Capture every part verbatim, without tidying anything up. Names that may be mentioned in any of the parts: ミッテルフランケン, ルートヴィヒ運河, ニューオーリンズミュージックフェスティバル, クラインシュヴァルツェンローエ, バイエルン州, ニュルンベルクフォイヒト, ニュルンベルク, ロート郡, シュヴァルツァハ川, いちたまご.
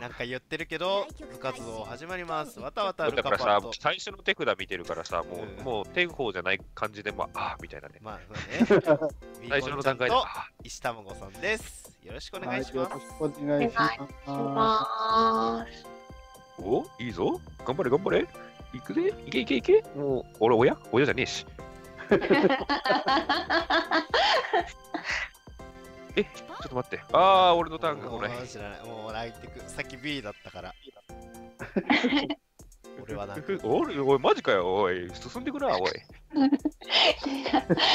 なんか言ってるけど、部活動始まります。わたわたルカパッド。だからさ、最初の手札見てるからさ、もう、うん、もうテグフォーじゃない感じでも、ああみたいなね。まあ、そうね。最初の段階で。石たまごさんです。よろしくお願いします。はい、よろしくお願いします。お、いいぞ。頑張れ、頑張れ。いくぜ。いけいけいけ。もう、俺、親親じゃねえし。え、ちょっと待って。ああ、俺のターンがこれ。知らない。もう泣いてく。さっき B だったから。俺はなんか。おい、おい、マジかよ。おい、進んでくな、おい。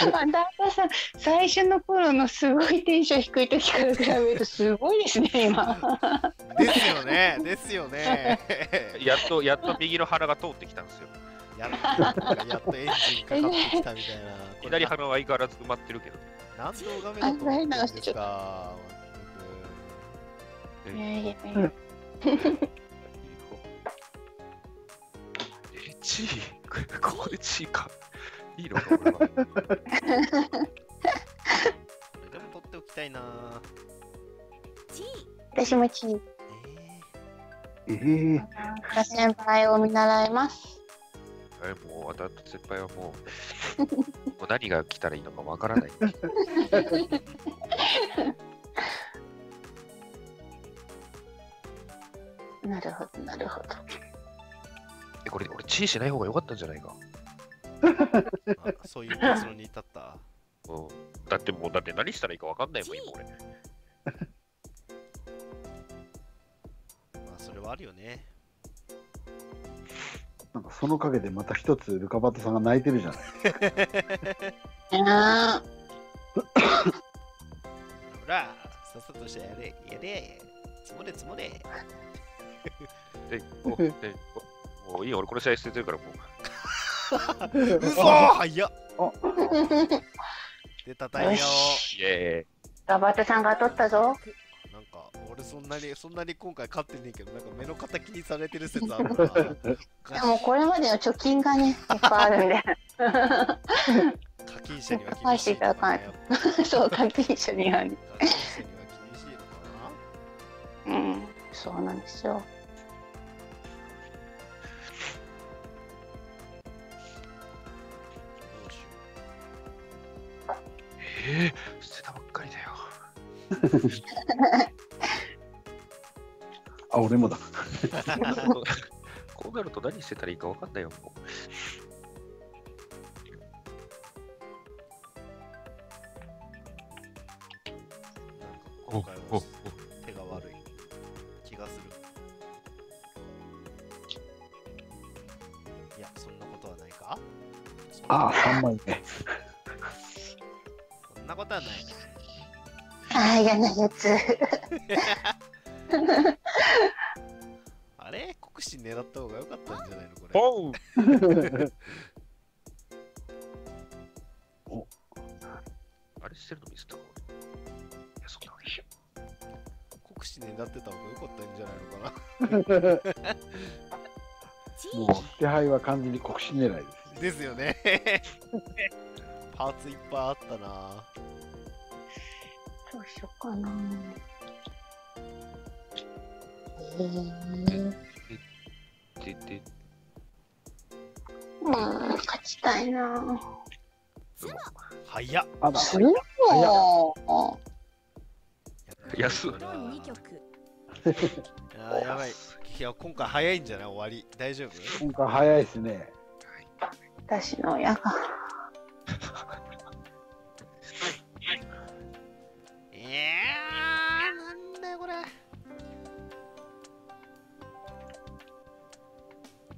旦那さん、最初の頃のすごいテンション低い時から比べるとすごいですね、今。ですよね。ですよね。やっと、やっと右の腹が通ってきたんですよ。やっとエンジンかかってきたみたいな。左鼻は相変わらず埋まってるけど。何の画面だと思うんですか。いやいやいや。えち、こうちか。いいのか俺は。でも取っておきたいな。私もち。ええ。私先輩を見習います。もうあたった先輩はもう、 もう何が来たらいいのかわからない。なるほどなるほど。え、これ俺チーしない方が良かったんじゃないか。そういう結論に至った。うん。だってもうだって何したらいいかわかんないもん今俺。まあそれはあるよね。なんかその陰でまた一つルカバットさんが泣いてるじゃない。ほら、さっさとしてやれ、やれ、積もれ積もれ。もういいよ、俺この試合捨ててるからもう。うそー、早っ。出た太陽。ルカバットさんが取ったぞ。なんか俺そんなにそんなに今回勝ってねえけど、なんか目の敵にされてる説あるから。でもこれまでの貯金がねいっぱいあるんで。課金者には厳しいのかな。そう、課金者にはね。課金者には厳しいのかな。うん、そうなんですよ。ええ、捨てたばっかりだよ。あ、俺もだ。こうなると何してたらいいか分かんないよ。もうなんか今回は手が悪い気がする。いや、そんなことはないか。ああ、さんまいめ。そんなことはないね。ああ、嫌なやつ。あれ、国士狙った方が良かったんじゃないのこれ。おお。あれしてるの見せた。いや、そんなわけ。国士狙ってた方が良かったんじゃないのかな。もう手配は完全に国士狙いですね。ですよね。パーツいっぱいあったな。どうしようかな。まあ勝ちたいな。早っ。あだ。早っ。安い。あ、やばい。いや、今回早いんじゃない？終わり。大丈夫？今回早いですね。私の親が。いやー、なんだよこれ。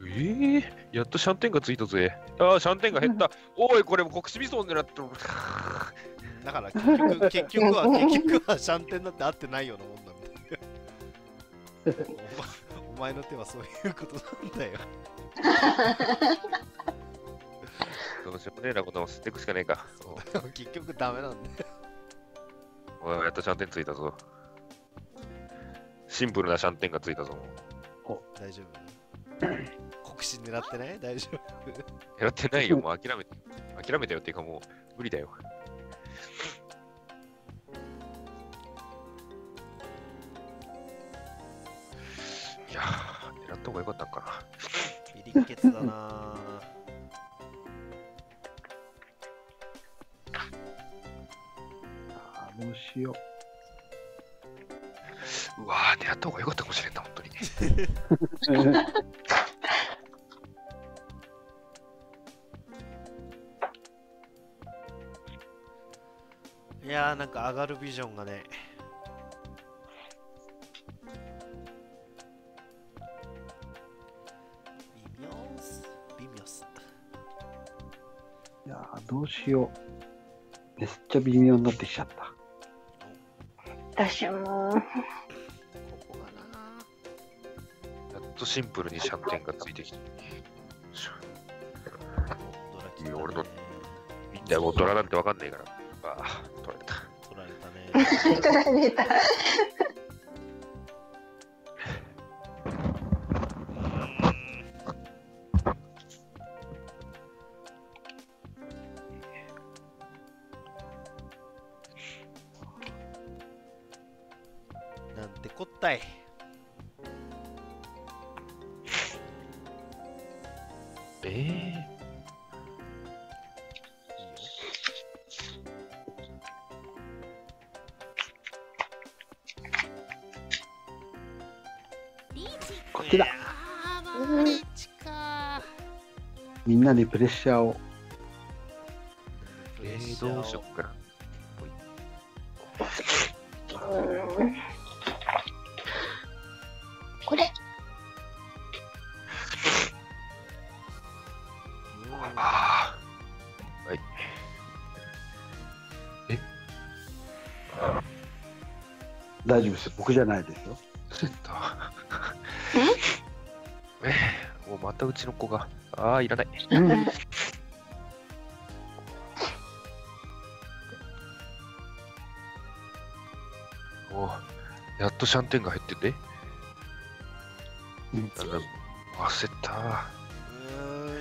ええー、やっとシャンテンがついたぜ。ああ、シャンテンが減った。おい、これも国士味噌を狙ってる。だから結局、結局は、結局はシャンテンだって合ってないようなもんだみたいな。お前の手はそういうことなんだよ。どうしようもねえなことを捨てくしかねえか。結局ダメなんだよ。おい、やっとシャンテンついたぞ。シンプルなシャンテンがついたぞ。お、大丈夫。国士狙ってない？大丈夫。狙ってないよ、もう諦めて。諦めたよっていうか、もう無理だよ。った方がよかったんかな。ビリッケツだな。あ、どうしよう。うわー、出会った方がよかったかもしれんな、本当に。いやー、なんか上がるビジョンがね。どうしよう。めっちゃ微妙になってきちゃった。私も。ここがな。やっとシンプルにシャンテンがついてきて。いや、俺の。みんなもうドラなんてわかんないから。ああ、取られた。取られたね。取られた。みんなでプレッシャーを。えー、どうしよっかな。これ。ああ。はい。え。大丈夫です。僕じゃないですよ。え？もうまたうちの子が。ああ、いらない。うん、お、やっとシャンテンが入ってて。うん、なんか焦った。うん、どこで怖くなっ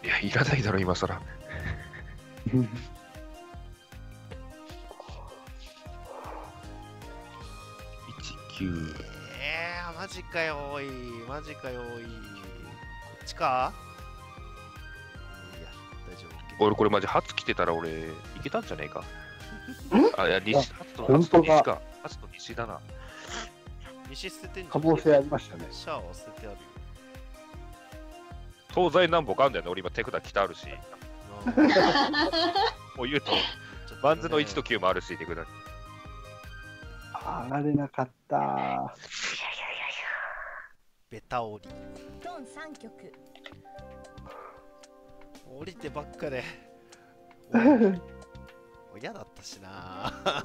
た。いや、いらないだろ今更。えー、マジかよーい、マジかよーい。こっちか？いや、大丈夫。俺これマジ初来てたら俺いけたんじゃねえか。あ、いや、西、初と西か。初と西だな。西捨ててんの？可能性ありましたね。シャアを捨ててあるよ。東西南北あんだよね。俺今手札北あるし。もう言うと、バンズのいちときゅうもあるし、手札に。上がれなかったー。ベタ降り。ドンさんきょく。降りてばっかで。嫌だったしな。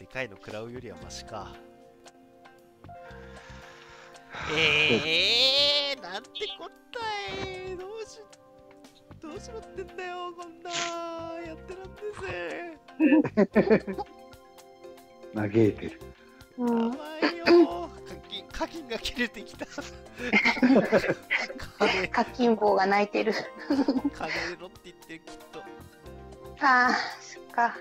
でかいの食らうよりはマシか。ええー、なんてこったい。どうしどうしろってんだよ、こんなやってらんねえぜ。嘆いてる。やばいよ、課金、課金が切れてきた。課金棒が泣いてる。金入れろって言ってる、きっと。ああ、そっか。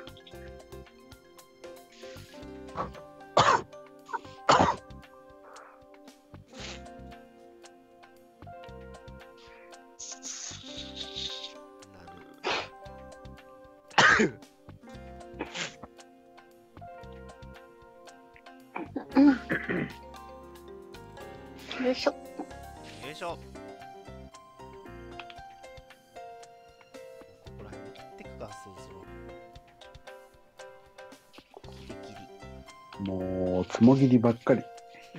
よいしょ。よいしょ。ここら辺切ってくか、そろそろ。ギリギリ。もう、つもぎりばっかり。危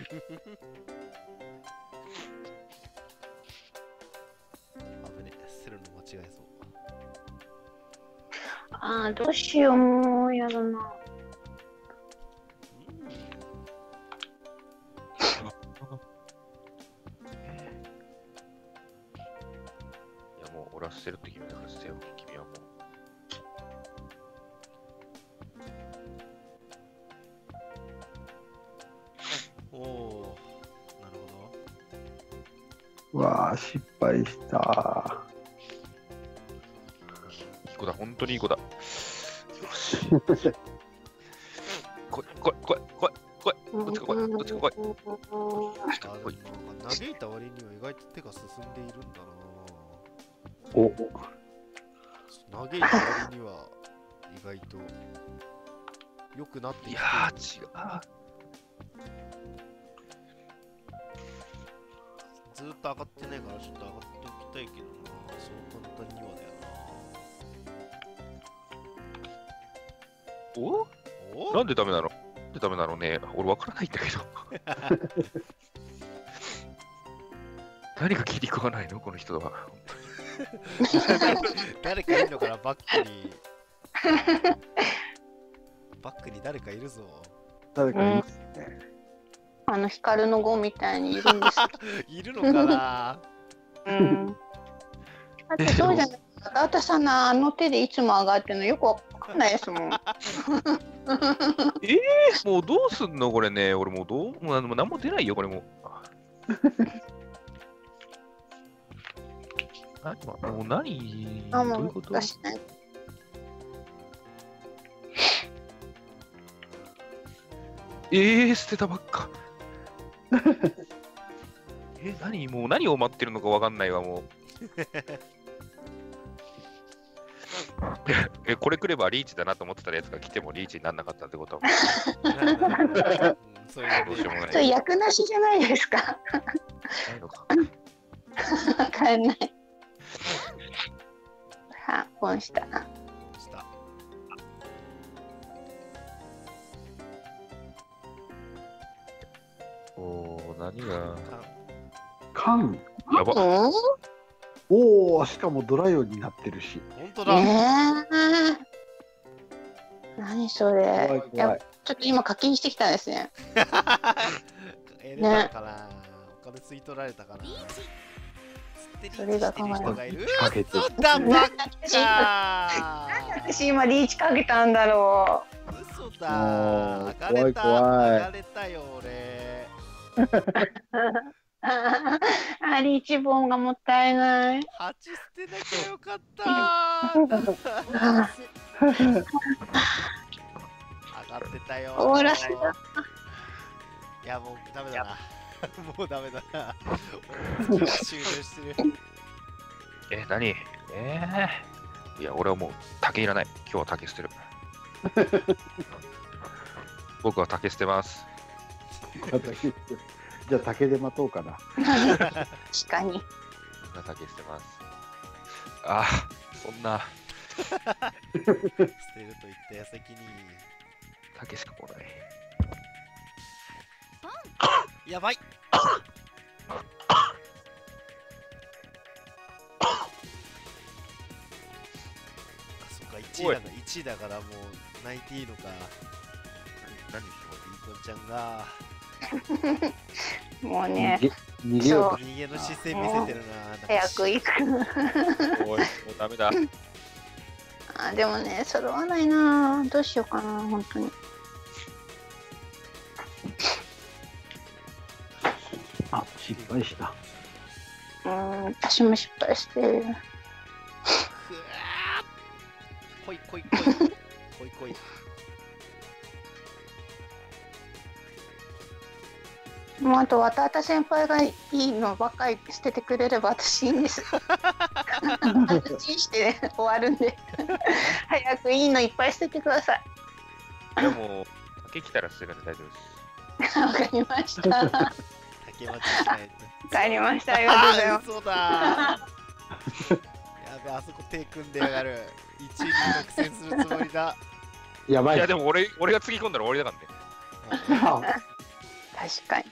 ねえ、捨てるの間違えそう。ああ、どうしよう、もうやだな。捨てるって決めたから捨てよう、君はもう。おお、なるほど。うわあ、失敗した。いい子だ、本当にいい子だ。こいこいこいこいこいこっちこいこっちこい。嘆いた割には意外と手が進んでいるんだな。お。嘆いた割には意外と良くなっている。いやー違う。ずっと上がってないからちょっと上がっていきたいけどな。そう簡単にはだよな。お？お？なんでダメなの？なんでダメなのね。俺わからないんだけど。何が気に食わないのこの人は。誰かいるのかなバックに。バックに誰かいるぞ。誰かいますね。あの光の碁みたいにいるんです。いるのかな。うん。あとそうじゃない。あたさんのあの手でいつも上がってるのよくわかんないですもん。ええもうどうすんのこれね。俺もうどうもう何も出ないよこれも。何もう何あもうどういうこと？私ね。ええー、捨てたばっか。え何もう何を待ってるのかわかんないわもう。えこれ来ればリーチだなと思ってたやつが来てもリーチにならなかったってことはそういう役なしじゃないですか変えないはポンしたしたおー何がカンやばおお、しかもドライオンになってるし。本当だ。ええー。何それ。怖い怖い。いや、ちょっと今課金してきたんですね。えれたから、ね、お金吸い取られたから。それがかわいい。嘘だばっか。なんで私今リーチかけたんだろう。嘘だ。怖い怖い。流れたよ俺。ああリーチボンがもったいないはち捨てなきゃよかった上がってたよ終わらせたいやもうダメだなもうダメだな終了してるえ何えー、いや俺はもう竹いらない今日は竹捨てる僕は竹捨てますじゃあ竹で待とうかな。確かに。竹捨てます。ああ、そんな。捨てると言った矢先に。竹しか来ない。やばい。あ、そっか、一位だから、一位だからもう泣いていいのか。何、何、リーコちゃんが。もうね、逃げよう。逃げの姿勢見せてるな。早く行く。おい、もうダメだ。あ、でもね、揃わないな。どうしようかな、本当に。あ、失敗した。うん、私も失敗して。くわー。こいこいこい。こいこい。もうあとわたあた先輩がいいのばっかり捨ててくれれば私いいんです安心して、ね、終わるんで早くいいのいっぱい捨ててくださいでも竹来たら捨てるんで大丈夫ですわかりましたわかりましたありがとうございますそうだやべあそこ手組んでやがるいちいに落選するつもりだやばいいやでも俺俺がつぎ込んだら終わりだからね確かに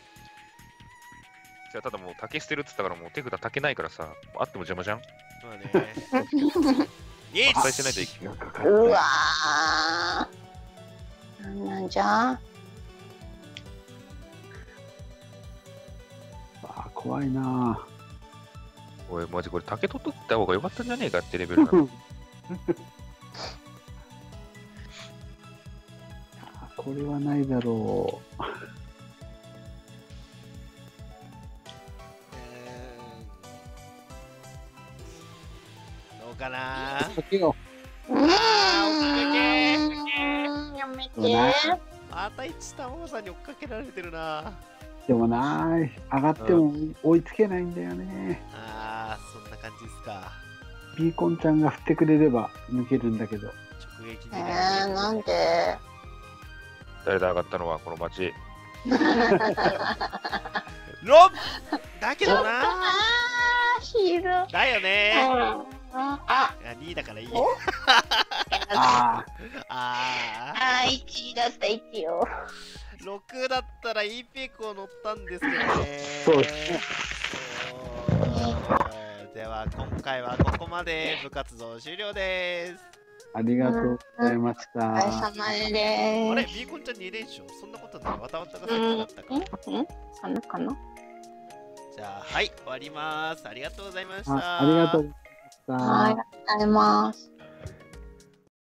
じゃあただもう竹捨てるっつったからもう手札竹ないからさあっても邪魔じゃんまあねえ失敗しないといけなかったうわーなんなんじゃああ怖いなおいマジこれ竹取っとった方が良かったんじゃねえかってレベルなのこれはないだろうかなー。ああ、おかげ。そうな。あたいちたまさんに追っかけられてるな。でもな、上がっても追いつけないんだよね。うん、ああ、そんな感じですか。ビーコンちゃんが振ってくれれば抜けるんだけど。直撃できない。ええ、なんで。誰だ上がったのはこの町。ロンだけどな。ひどい。だよね。あ、にいだからいい。ああ、いちだった、いちよ。ろくだったらいいピークを乗ったんですけどね。そうですね。では今回はここまで、部活動終了です。ありがとうございました。お疲れ様です。あれ、ビーコンちゃんに連勝、そんなことない。わたわたが先だったかなかな。じゃあ、はい、終わります。ありがとうございました。ありがとうございました。ありがとうございます。